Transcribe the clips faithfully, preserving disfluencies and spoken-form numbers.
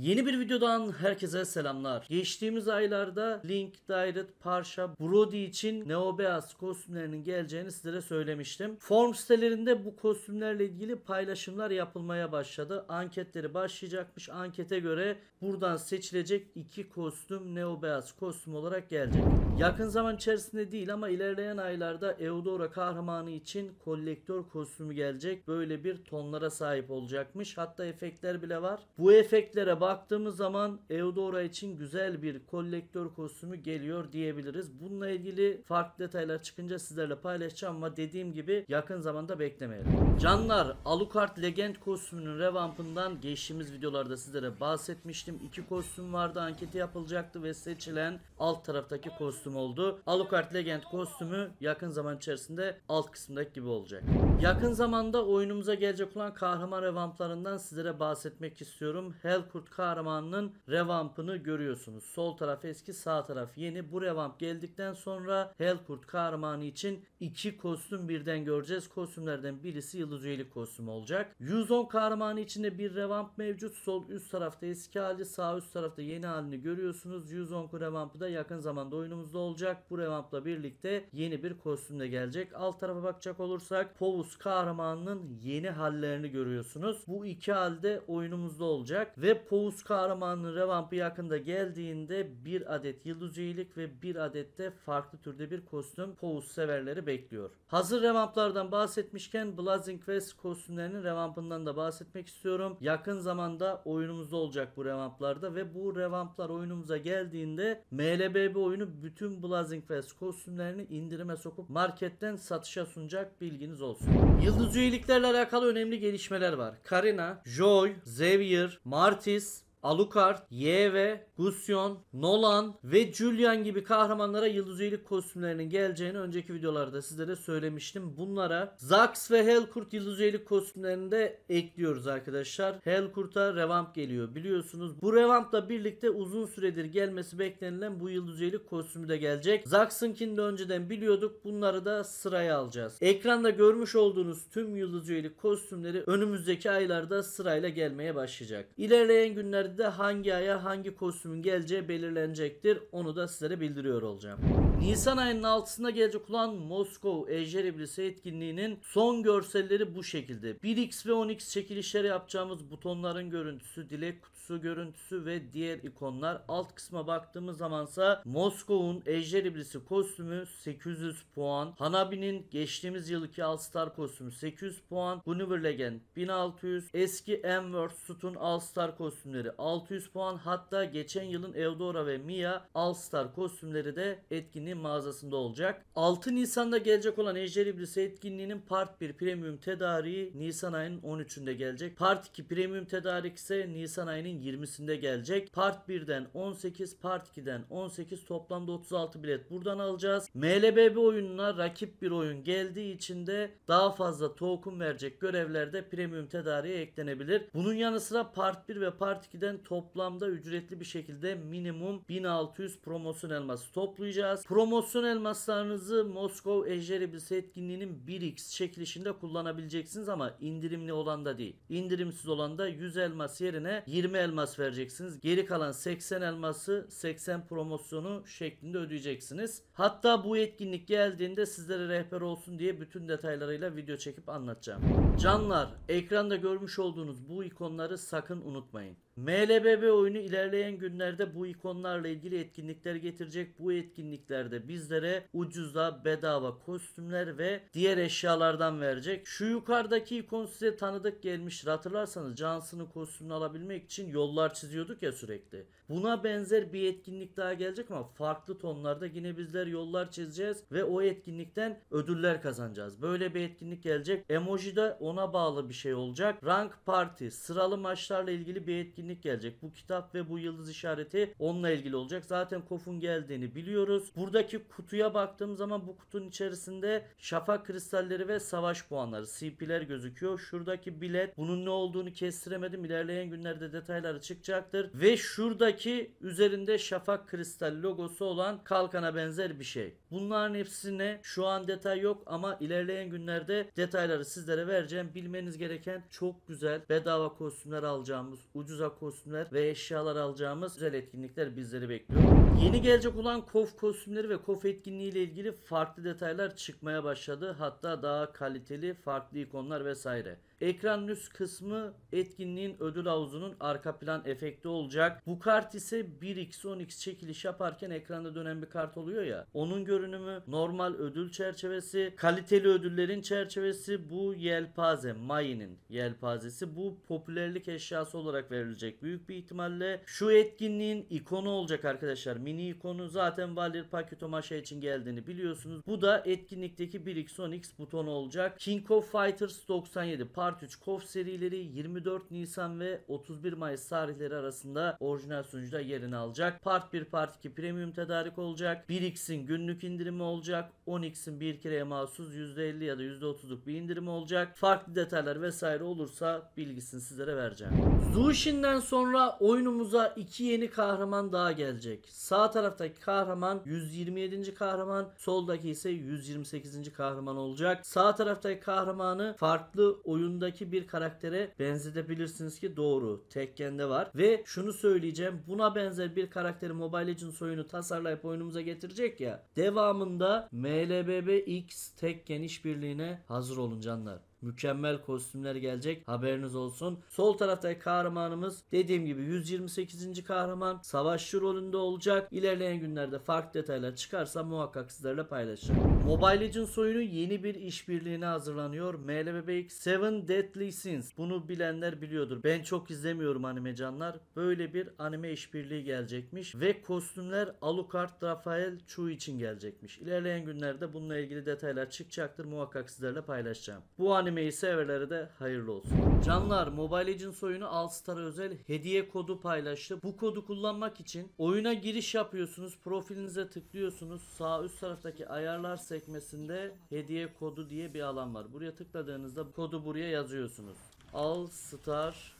Yeni bir videodan herkese selamlar. Geçtiğimiz aylarda Link, Direct, Parsha, Brody için Neo Beas kostümlerinin geleceğini sizlere söylemiştim. Form sitelerinde bu kostümlerle ilgili paylaşımlar yapılmaya başladı. Anketleri başlayacakmış. Ankete göre buradan seçilecek iki kostüm Neo Beas kostüm olarak gelecek. Yakın zaman içerisinde değil ama ilerleyen aylarda Eudora kahramanı için kolektör kostümü gelecek. Böyle bir tonlara sahip olacakmış. Hatta efektler bile var. Bu efektlere baktığımız zaman Eudora için güzel bir kolektör kostümü geliyor diyebiliriz. Bununla ilgili farklı detaylar çıkınca sizlerle paylaşacağım ama dediğim gibi yakın zamanda beklemeyelim. Canlar, Alucard Legend kostümünün revampından geçtiğimiz videolarda sizlere bahsetmiştim. İki kostüm vardı, anketi yapılacaktı ve seçilen alt taraftaki kostüm oldu. Alucard Legend kostümü yakın zaman içerisinde alt kısımdaki gibi olacak. Yakın zamanda oyunumuza gelecek olan kahraman revamplarından sizlere bahsetmek istiyorum. Helcurt kahramanının revampını görüyorsunuz. Sol taraf eski, sağ taraf yeni. Bu revamp geldikten sonra Helcurt kahramanı için iki kostüm birden göreceğiz. Kostümlerden birisi yıldız üyelik kostümü olacak. yüz on kahramanı içinde bir revamp mevcut. Sol üst tarafta eski hali, sağ üst tarafta yeni halini görüyorsunuz. yüz on revampı da yakın zamanda oyunumuzda olacak. Bu revampla birlikte yeni bir kostümle gelecek. Alt tarafa bakacak olursak Povus kahramanının yeni hallerini görüyorsunuz. Bu iki halde oyunumuzda olacak ve Povus kahramanının revampı yakında geldiğinde bir adet yıldız üyelik ve bir adet de farklı türde bir kostüm Povus severleri bekliyor. Hazır revamplardan bahsetmişken Blazing Fest kostümlerinin revampından da bahsetmek istiyorum. Yakın zamanda oyunumuzda olacak bu revamplarda ve bu revamplar oyunumuza geldiğinde M L B B oyunu bütün Blazing Fest kostümlerini indirime sokup marketten satışa sunacak, bilginiz olsun. Yıldız üyeliklerle alakalı önemli gelişmeler var. Karina, Joy, Xavier, Martis, Alucard, Yeve, Gusyon, Nolan ve Julian gibi kahramanlara yıldız üyelik kostümlerinin geleceğini önceki videolarda sizlere söylemiştim. Bunlara Zax ve Helcurt yıldız üyelik kostümlerini de ekliyoruz arkadaşlar. Helcurt'a revamp geliyor biliyorsunuz. Bu revampla birlikte uzun süredir gelmesi beklenilen bu yıldız üyelik kostümü de gelecek. Zax'ınkini de önceden biliyorduk. Bunları da sıraya alacağız. Ekranda görmüş olduğunuz tüm yıldız üyelik kostümleri önümüzdeki aylarda sırayla gelmeye başlayacak. İlerleyen günlerde de hangi aya hangi kostümün geleceği belirlenecektir. Onu da sizlere bildiriyor olacağım. Nisan ayının altısında gelecek olan Moskov Ejder İblisi etkinliğinin son görselleri bu şekilde. bir x ve on x çekilişleri yapacağımız butonların görüntüsü, dilek kutusu görüntüsü ve diğer ikonlar. Alt kısma baktığımız zamansa Moskov'un Ejder İblisi kostümü sekiz yüz puan. Hanabi'nin geçtiğimiz yılki Allstar kostümü sekiz yüz puan. Univer Legend bin altı yüz. Eski M-World Sut'un Allstar kostümleri altı yüz puan. Hatta geçen yılın Eudora ve Mia Allstar kostümleri de etkinliğin mağazasında olacak. altı Nisan'da gelecek olan Ejder İblisi etkinliğinin Part bir Premium tedariği Nisan ayının on üçünde gelecek. Part iki Premium tedarik ise Nisan ayının yirmisinde gelecek. Part birden on sekiz, Part ikiden on sekiz, toplamda otuz altı bilet buradan alacağız. M L B B oyununa rakip bir oyun geldiği için de daha fazla token verecek görevlerde Premium tedariğe eklenebilir. Bunun yanı sıra Part bir ve Part ikiden toplamda ücretli bir şekilde minimum bin altı yüz promosyon elması toplayacağız. Promosyon elmaslarınızı Moskov Ejder İblisi etkinliğinin bir x çekilişinde kullanabileceksiniz ama indirimli olan da değil. İndirimsiz olan da yüz elmas yerine yirmi elmas vereceksiniz. Geri kalan seksen elması seksen promosyonu şeklinde ödeyeceksiniz. Hatta bu etkinlik geldiğinde sizlere rehber olsun diye bütün detaylarıyla video çekip anlatacağım. Canlar, ekranda görmüş olduğunuz bu ikonları sakın unutmayın. M L B B oyunu ilerleyen günlerde bu ikonlarla ilgili etkinlikler getirecek. Bu etkinliklerde bizlere ucuza bedava kostümler ve diğer eşyalardan verecek. Şu yukarıdaki ikon size tanıdık gelmiş. Hatırlarsanız Johnson'ın kostümünü alabilmek için yollar çiziyorduk ya sürekli. Buna benzer bir etkinlik daha gelecek ama farklı tonlarda yine bizler yollar çizeceğiz ve o etkinlikten ödüller kazanacağız. Böyle bir etkinlik gelecek. Emoji de ona bağlı bir şey olacak. Rank Party, sıralı maçlarla ilgili bir etkinlik gelecek. Bu kitap ve bu yıldız işareti onunla ilgili olacak. Zaten K O F'un geldiğini biliyoruz. Buradaki kutuya baktığım zaman bu kutunun içerisinde şafak kristalleri ve savaş puanları, C P'ler gözüküyor. Şuradaki bilet, bunun ne olduğunu kestiremedim. İlerleyen günlerde detayları çıkacaktır. Ve şuradaki üzerinde şafak kristal logosu olan kalkana benzer bir şey. Bunların hepsine şu an detay yok ama ilerleyen günlerde detayları sizlere vereceğim. Bilmeniz gereken çok güzel bedava kostümler alacağımız, ucuza güzel kostümler ve eşyalar alacağımız güzel etkinlikler bizleri bekliyor. Yeni gelecek olan K O F kostümleri ve K O F etkinliği ile ilgili farklı detaylar çıkmaya başladı. Hatta daha kaliteli farklı ikonlar vesaire. Ekranın üst kısmı etkinliğin ödül havuzunun arka plan efekti olacak. Bu kart ise bir x on x çekiliş yaparken ekranda dönen bir kart oluyor ya. Onun görünümü, normal ödül çerçevesi, kaliteli ödüllerin çerçevesi, bu yelpaze, Mayi'nin yelpazesi. Bu popülerlik eşyası olarak verilecek büyük bir ihtimalle. Şu etkinliğin ikonu olacak arkadaşlar. Mini ikonu zaten Valir, Paki, Tomaşa için geldiğini biliyorsunuz. Bu da etkinlikteki bir x on x butonu olacak. King of Fighters doksan yedi Part üç K O F serileri yirmi dört Nisan ve otuz bir Mayıs tarihleri arasında orijinal sunucuda yerini alacak. Part bir Part iki premium tedarik olacak. bir x'in günlük indirimi olacak. on x'in bir kireye mahsus yüzde elli ya da yüzde otuzluk bir indirimi olacak. Farklı detaylar vesaire olursa bilgisini sizlere vereceğim. Zushin'den sonra oyunumuza iki yeni kahraman daha gelecek. Sağ taraftaki kahraman yüz yirmi yedinci kahraman, soldaki ise yüz yirmi sekizinci kahraman olacak. Sağ taraftaki kahramanı farklı oyundaki bir karaktere benzetebilirsiniz ki doğru. Tekken'de var ve şunu söyleyeceğim, buna benzer bir karakteri Mobile Legends oyunu tasarlayıp oyunumuza getirecek ya. Devamında M L B B x Tekken işbirliğine hazır olun canlar. Mükemmel kostümler gelecek, haberiniz olsun. Sol taraftaki kahramanımız dediğim gibi yüz yirmi sekizinci kahraman, savaşçı rolünde olacak. İlerleyen günlerde farklı detaylar çıkarsa muhakkak sizlerle paylaşacağım. Mobile Legends oyunu yeni bir işbirliğine hazırlanıyor. M L B B Seven deadly sins. Bunu bilenler biliyordur. Ben çok izlemiyorum anime canlar. Böyle bir anime işbirliği gelecekmiş ve kostümler Alucard, Rafael, Chu için gelecekmiş. İlerleyen günlerde bununla ilgili detaylar çıkacaktır. Muhakkak sizlerle paylaşacağım. Bu anime Animeyi severlere de hayırlı olsun. Canlar, Mobile Legends oyunu Allstar'a özel hediye kodu paylaştı. Bu kodu kullanmak için oyuna giriş yapıyorsunuz. Profilinize tıklıyorsunuz. Sağ üst taraftaki ayarlar sekmesinde hediye kodu diye bir alan var. Buraya tıkladığınızda kodu buraya yazıyorsunuz. Allstar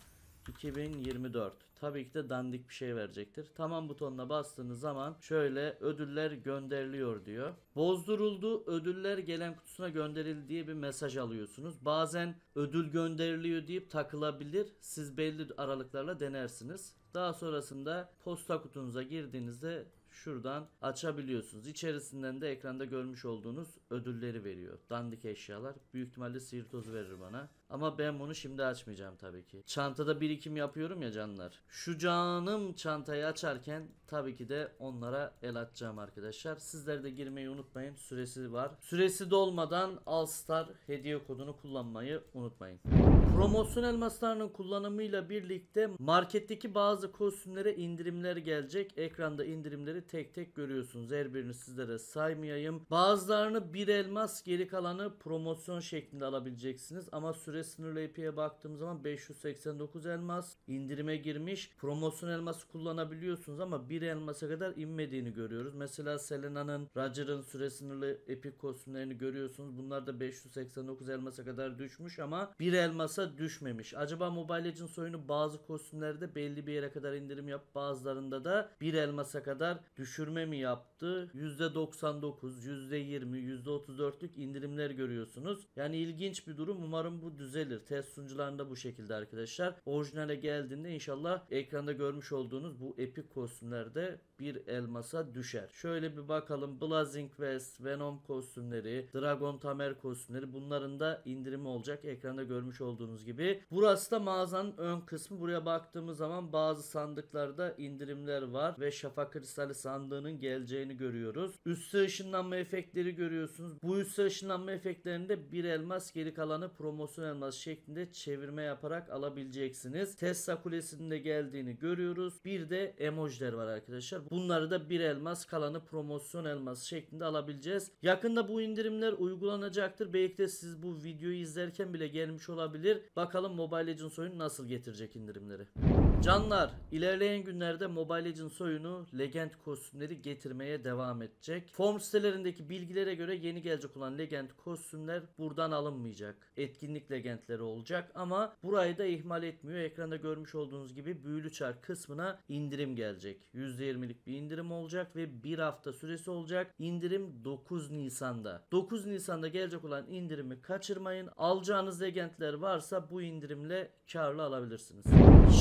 iki bin yirmi dört. Tabii ki de dandik bir şey verecektir. Tamam butonuna bastığınız zaman şöyle ödüller gönderiliyor diyor. Bozduruldu, ödüller gelen kutusuna gönderildi diye bir mesaj alıyorsunuz. Bazen ödül gönderiliyor deyip takılabilir. Siz belli aralıklarla denersiniz. Daha sonrasında posta kutunuza girdiğinizde şuradan açabiliyorsunuz. İçerisinden de ekranda görmüş olduğunuz ödülleri veriyor. Dandik eşyalar. Büyük ihtimalle sihir tozu verir bana. Ama ben bunu şimdi açmayacağım tabii ki. Çantada birikim yapıyorum ya canlar. Şu canım çantayı açarken tabii ki de onlara el atacağım arkadaşlar. Sizler de girmeyi unutmayın. Süresi var. Süresi dolmadan Allstar hediye kodunu kullanmayı unutmayın. Promosyon elmaslarının kullanımıyla birlikte marketteki bazı kostümlere indirimler gelecek. Ekranda indirimleri tek tek görüyorsunuz. Her birini sizlere saymayayım. Bazılarını bir elmas, geri kalanı promosyon şeklinde alabileceksiniz. Ama süre sınırlı E P Y'ye baktığım zaman beş yüz seksen dokuz elmas indirime girmiş. Promosyon elması kullanabiliyorsunuz ama bir elmasa kadar inmediğini görüyoruz. Mesela Selena'nın, Roger'ın süre sınırlı epik kostümlerini görüyorsunuz. Bunlar da beş yüz seksen dokuz elmasa kadar düşmüş ama bir elmasa düşmemiş. Acaba Mobile Legends oyunu bazı kostümlerde belli bir yere kadar indirim yap, bazılarında da bir elmasa kadar düşürme mi yaptı? yüzde doksan dokuz, yüzde yirmi, yüzde otuz dörtlük indirimler görüyorsunuz. Yani ilginç bir durum. Umarım bu düzelir. Test sunucularında bu şekilde arkadaşlar. Orijinale geldiğinde inşallah ekranda görmüş olduğunuz bu epik kostümlerde bir elmasa düşer. Şöyle bir bakalım. Blazing Fest, Venom kostümleri, Dragon Tamer kostümleri, bunların da indirimi olacak. Ekranda görmüş olduğunuz gibi. Burası da mağazanın ön kısmı. Buraya baktığımız zaman bazı sandıklarda indirimler var ve şafak kristali sandığının geleceğini görüyoruz. Üstü ışınlanma efektleri görüyorsunuz. Bu üstü ışınlanma efektlerinde bir elmas, geri kalanı promosyon elmas şeklinde çevirme yaparak alabileceksiniz. Tesla Kulesi'nin de geldiğini görüyoruz. Bir de emojiler var arkadaşlar. Bunları da bir elmas, kalanı promosyon elması şeklinde alabileceğiz. Yakında bu indirimler uygulanacaktır. Belki de siz bu videoyu izlerken bile gelmiş olabilir. Bakalım Mobile Legends oyunu nasıl getirecek indirimleri. Canlar, ilerleyen günlerde Mobile Legends oyunu Legend kostümleri getirmeye devam edecek. Form sitelerindeki bilgilere göre yeni gelecek olan Legend kostümler buradan alınmayacak. Etkinlik Legendleri olacak ama burayı da ihmal etmiyor. Ekranda görmüş olduğunuz gibi büyülü çark kısmına indirim gelecek. yüzde yirmilik bir indirim olacak ve bir hafta süresi olacak. İndirim dokuz Nisan'da. dokuz Nisan'da gelecek olan indirimi kaçırmayın. Alacağınız Legendler varsa bu indirimle karlı alabilirsiniz.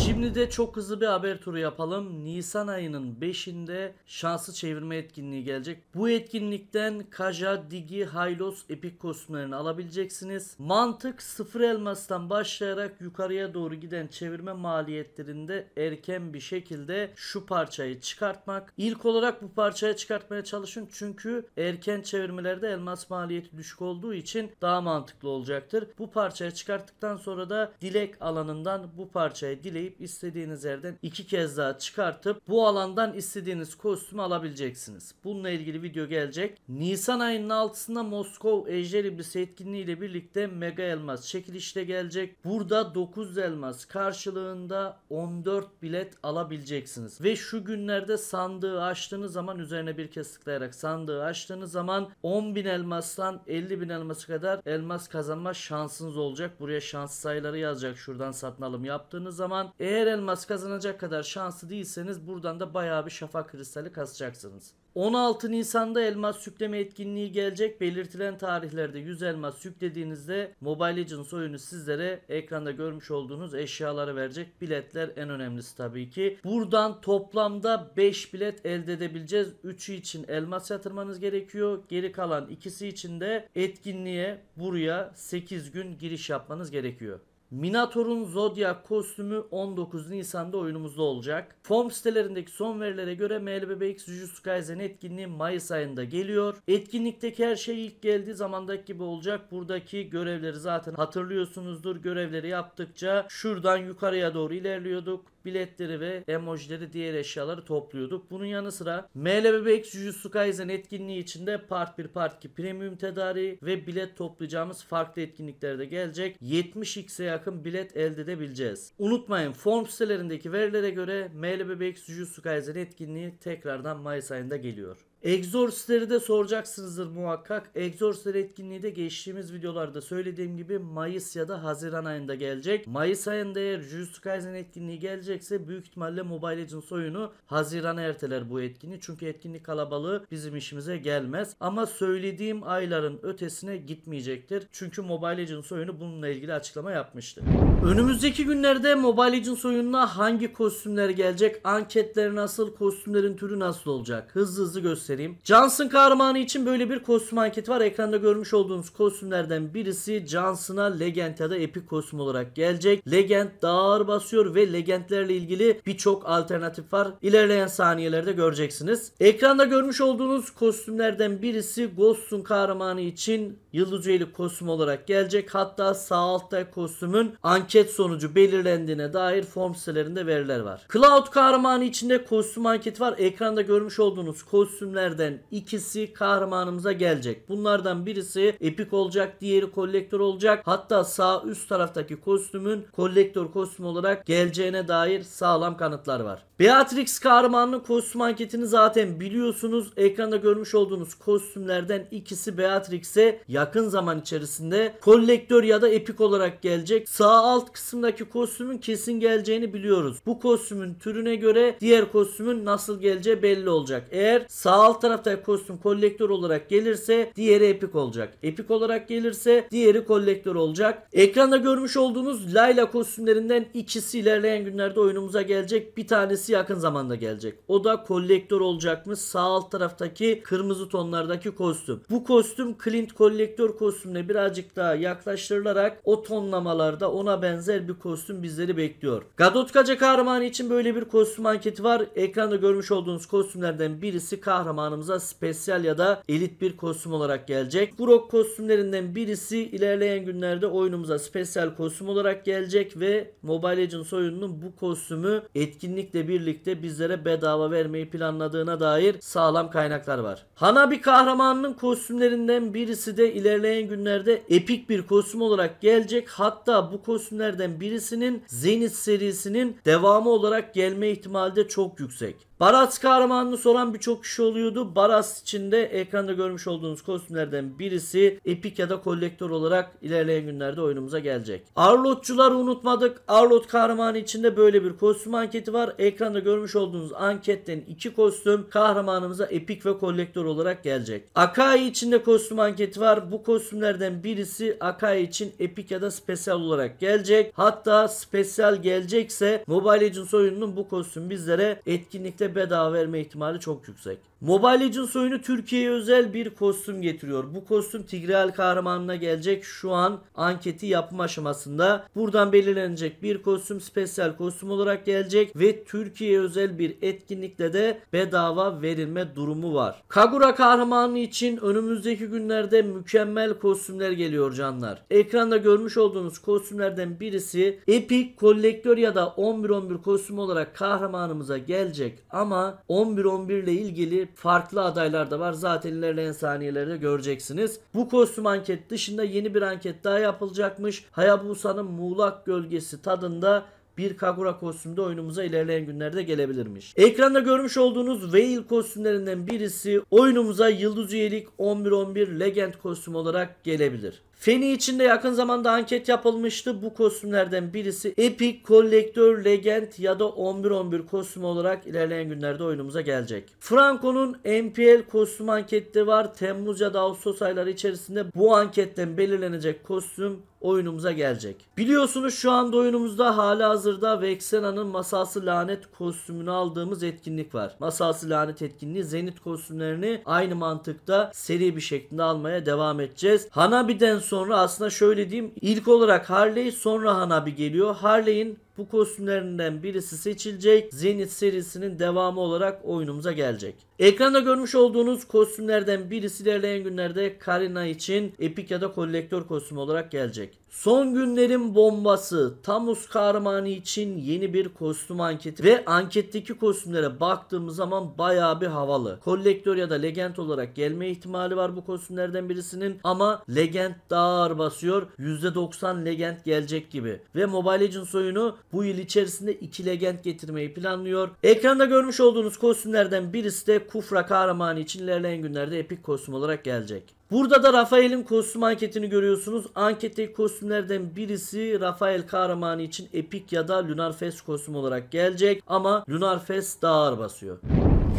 Şimdi Şimdi de çok hızlı bir haber turu yapalım. Nisan ayının beşinde şanslı çevirme etkinliği gelecek. Bu etkinlikten Kaja, Digi, Hylos, Epic kostümlerini alabileceksiniz. Mantık sıfır elmastan başlayarak yukarıya doğru giden çevirme maliyetlerinde erken bir şekilde şu parçayı çıkartmak. İlk olarak bu parçayı çıkartmaya çalışın çünkü erken çevirmelerde elmas maliyeti düşük olduğu için daha mantıklı olacaktır. Bu parçayı çıkarttıktan sonra da dilek alanından bu parçayı dileyip istediğiniz yerden iki kez daha çıkartıp bu alandan istediğiniz kostümü alabileceksiniz. Bununla ilgili video gelecek. Nisan ayının altısında Moskov Ejder İblisi etkinliği ile birlikte mega elmas çekilişte gelecek. Burada dokuz elmas karşılığında on dört bilet alabileceksiniz. Ve şu günlerde sandığı açtığınız zaman, üzerine bir kez tıklayarak sandığı açtığınız zaman on bin elmastan elli bin elması kadar elmas kazanma şansınız olacak. Buraya şans sayıları yazacak. Şuradan satın alım yaptığınız zaman eğer elmas kazanacak kadar şanslı değilseniz buradan da bayağı bir şafak kristali kasacaksınız. on altı Nisan'da elmas yükleme etkinliği gelecek. Belirtilen tarihlerde yüz elmas yüklediğinizde Mobile Legends oyunu sizlere ekranda görmüş olduğunuz eşyaları verecek. Biletler en önemlisi tabii ki. Buradan toplamda beş bilet elde edebileceğiz. üçü için elmas yatırmanız gerekiyor. Geri kalan ikisi için de etkinliğe buraya sekiz gün giriş yapmanız gerekiyor. Minator'un Zodiac kostümü on dokuz Nisan'da oyunumuzda olacak. Form sitelerindeki son verilere göre M L B B x Tekken etkinliği Mayıs ayında geliyor. Etkinlikteki her şey ilk geldiği zamandaki gibi olacak. Buradaki görevleri zaten hatırlıyorsunuzdur. Görevleri yaptıkça şuradan yukarıya doğru ilerliyorduk. Biletleri ve emojileri, diğer eşyaları topluyorduk. Bunun yanı sıra M L B B x Jujutsu Kaisen etkinliği içinde Part bir, Part iki premium tedariği ve bilet toplayacağımız farklı etkinliklerde gelecek. yetmiş x'e yakın bilet elde edebileceğiz. Unutmayın, form sitelerindeki verilere göre M L B B x Jujutsu Kaisen etkinliği tekrardan Mayıs ayında geliyor. Exorcist'leri de soracaksınızdır muhakkak. Exorcist'ler etkinliği de geçtiğimiz videolarda söylediğim gibi Mayıs ya da Haziran ayında gelecek. Mayıs ayında eğer Jujutsu Kaisen etkinliği gelecekse büyük ihtimalle Mobile Legends oyunu Haziran'a erteler bu etkinliği. Çünkü etkinlik kalabalığı bizim işimize gelmez. Ama söylediğim ayların ötesine gitmeyecektir. Çünkü Mobile Legends oyunu bununla ilgili açıklama yapmıştı. Önümüzdeki günlerde Mobile Legends oyununa hangi kostümler gelecek? Anketler nasıl? Kostümlerin türü nasıl olacak? Hızlı hızlı göstereyim. Johnson kahramanı için böyle bir kostüm anketi var. Ekranda görmüş olduğunuz kostümlerden birisi Johnson'a Legend ya da Epic kostüm olarak gelecek. Legend daha ağır basıyor ve Legend'lerle ilgili birçok alternatif var. İlerleyen saniyelerde göreceksiniz. Ekranda görmüş olduğunuz kostümlerden birisi Ghost'un kahramanı için Yıldız Üyelik kostüm olarak gelecek. Hatta sağ altta kostümün anket sonucu belirlendiğine dair form sitelerinde veriler var. Cloud kahramanı için de kostüm anketi var. Ekranda görmüş olduğunuz kostümler ikisi kahramanımıza gelecek. Bunlardan birisi Epic olacak, diğeri kolektör olacak. Hatta sağ üst taraftaki kostümün kolektör kostüm olarak geleceğine dair sağlam kanıtlar var. Beatrix kahramanının kostüm anketini zaten biliyorsunuz. Ekranda görmüş olduğunuz kostümlerden ikisi Beatrix'e yakın zaman içerisinde kolektör ya da Epic olarak gelecek. Sağ alt kısımdaki kostümün kesin geleceğini biliyoruz. Bu kostümün türüne göre diğer kostümün nasıl geleceği belli olacak. Eğer sağ alt taraftaki kostüm kolektör olarak gelirse diğeri Epic olacak. Epic olarak gelirse diğeri kolektör olacak. Ekranda görmüş olduğunuz Layla kostümlerinden ikisi ilerleyen günlerde oyunumuza gelecek. Bir tanesi yakın zamanda gelecek. O da kolektör olacakmış. Sağ alt taraftaki kırmızı tonlardaki kostüm. Bu kostüm Clint kolektör kostümüne birazcık daha yaklaştırılarak o tonlamalarda ona benzer bir kostüm bizleri bekliyor. Gadotkaca kahramanı için böyle bir kostüm anketi var. Ekranda görmüş olduğunuz kostümlerden birisi kahraman Kahramanımıza spesyal ya da elit bir kostüm olarak gelecek. Grok kostümlerinden birisi ilerleyen günlerde oyunumuza spesyal kostüm olarak gelecek ve Mobile Legends oyununun bu kostümü etkinlikle birlikte bizlere bedava vermeyi planladığına dair sağlam kaynaklar var. Hanabi kahramanının kostümlerinden birisi de ilerleyen günlerde epik bir kostüm olarak gelecek. Hatta bu kostümlerden birisinin Zenit serisinin devamı olarak gelme ihtimali de çok yüksek. Baraz kahramanını soran birçok kişi oluyordu. Baraz için de ekranda görmüş olduğunuz kostümlerden birisi Epic ya da kolektör olarak ilerleyen günlerde oyunumuza gelecek. Arlotçuları unutmadık. Arlot kahramanı için de böyle bir kostüm anketi var. Ekranda görmüş olduğunuz anketten iki kostüm kahramanımıza Epic ve kolektör olarak gelecek. Akay için de kostüm anketi var. arkadaşlar bu kostümlerden birisi Akay için epik ya da spesyal olarak gelecek. Hatta spesyal gelecekse Mobile Legends oyununun bu kostüm bizlere etkinlikte bedava verme ihtimali çok yüksek. Mobile Legends oyunu Türkiye'ye özel bir kostüm getiriyor. Bu kostüm Tigreal kahramanına gelecek. Şu an anketi yapma aşamasında. Buradan belirlenecek bir kostüm spesyal kostüm olarak gelecek ve Türkiye'ye özel bir etkinlikte de bedava verilme durumu var. Kagura kahramanı için önümüzdeki günlerde mükemmel kostümler geliyor canlar. Ekranda görmüş olduğunuz kostümlerden birisi epik kolektör ya da on bir on bir kostüm olarak kahramanımıza gelecek ama on bir on bir ile ilgili farklı adaylar da var. Zaten ilerleyen saniyelerde göreceksiniz. Bu kostüm anket dışında yeni bir anket daha yapılacakmış. Hayabusa'nın Muğlak Gölgesi tadında bir Kagura kostümde oyunumuza ilerleyen günlerde gelebilirmiş. Ekranda görmüş olduğunuz Veil kostümlerinden birisi oyunumuza yıldız üyelik on bir on bir Legend kostüm olarak gelebilir. Feni için de yakın zamanda anket yapılmıştı. Bu kostümlerden birisi Epic, Collector, Legend ya da on bir on bir kostüm olarak ilerleyen günlerde oyunumuza gelecek. Franco'nun M P L kostüm anketi var. Temmuz ya da Ağustos ayları içerisinde bu anketten belirlenecek kostüm oyunumuza gelecek. Biliyorsunuz şu anda oyunumuzda halihazırda Vexena'nın Masalsı Lanet kostümünü aldığımız etkinlik var. Masalsı Lanet etkinliği Zenit kostümlerini aynı mantıkta seri bir şekilde almaya devam edeceğiz. Hanabi'den sonra aslında şöyle diyeyim, ilk olarak Harley, sonra Hanabi geliyor. Harley'in bu kostümlerinden birisi seçilecek. Zenit serisinin devamı olarak oyunumuza gelecek. Ekranda görmüş olduğunuz kostümlerden birisi ilerleyen günlerde Karina için epik ya da kolektör kostümü olarak gelecek. Son günlerin bombası Tammuz kahramanı için yeni bir kostüm anketi ve anketteki kostümlere baktığımız zaman bayağı bir havalı. Kolektör ya da Legend olarak gelme ihtimali var bu kostümlerden birisinin ama Legend daha ağır basıyor. yüzde doksan Legend gelecek gibi ve Mobile Legends oyunu bu yıl içerisinde iki Legend getirmeyi planlıyor. Ekranda görmüş olduğunuz kostümlerden birisi de Kufra kahramanı için ilerleyen günlerde epik kostüm olarak gelecek. Burada da Rafael'in kostüm anketini görüyorsunuz. Anketteki kostümlerden birisi Rafael kahramanı için epik ya da Lunar Fest kostüm olarak gelecek ama Lunar Fest daha ağır basıyor.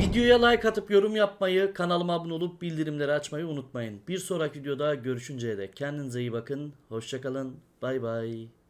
Videoya like atıp yorum yapmayı, kanalıma abone olup bildirimleri açmayı unutmayın. Bir sonraki videoda görüşünceye dek kendinize iyi bakın. Hoşçakalın. Bay bay.